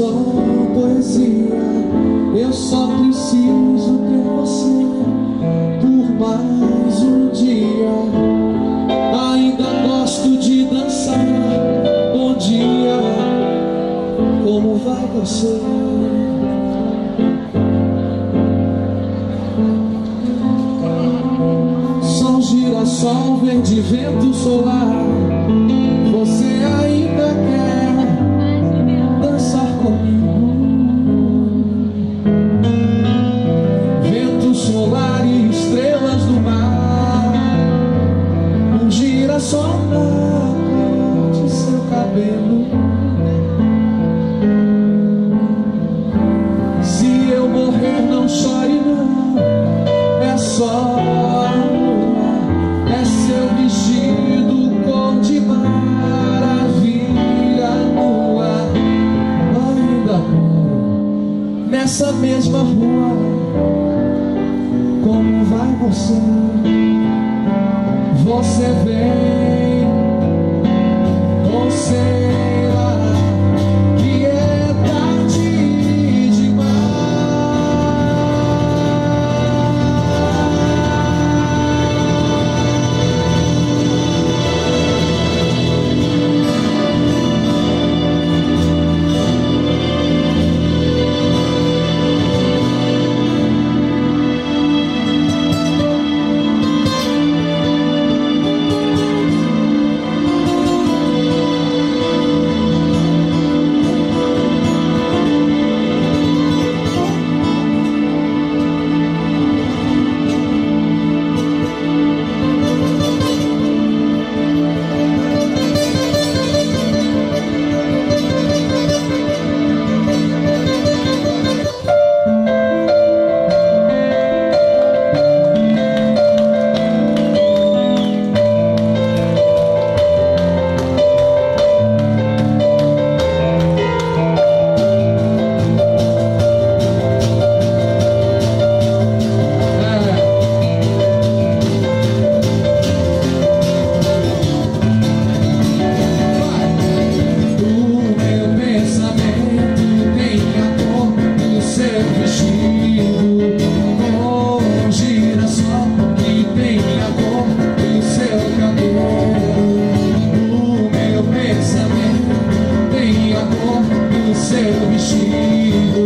só poesia, eu só preciso ter você por mais um dia. Ainda gosto de dançar. Bom dia, como vai você? Sol, girassol, verde, vento solar, você ainda quer nessa mesma rua? Como vai você? Você vem, você irá, que é tarde seu vestido.